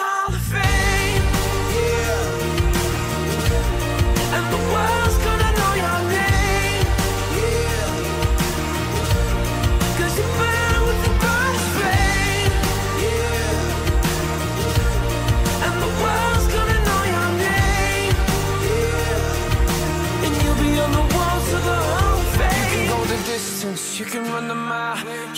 Hall of Fame. Yeah. And the world's gonna know your name. Yeah. 'Cause you burn with the brightest flame. Yeah. And the world's gonna know your name. Yeah. And you'll be on the walls of the Hall of Fame. You can go the distance, you can run the mile.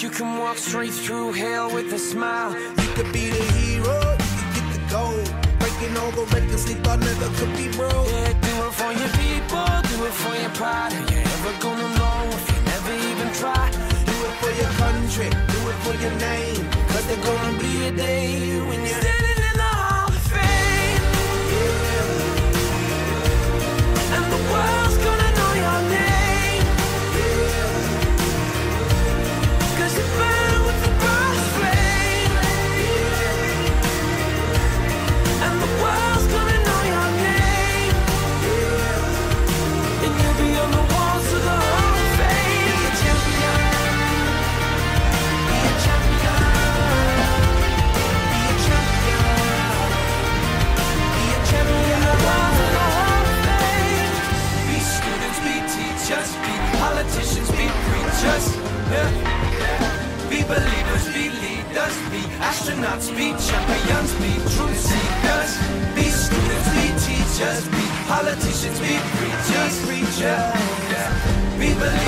You can walk straight through hell with a smile. You could be the hero, you could get the gold. Breaking all the records they thought never could be broke. Yeah, do it for your people, do it for your pride. You're never gonna know if you never even try. Do it for your country, do it for your name. 'Cause there's gonna be a day when you're standing in the Hall of Fame. Yeah. And the world's gonna know your name. Politicians, be preachers, be believers.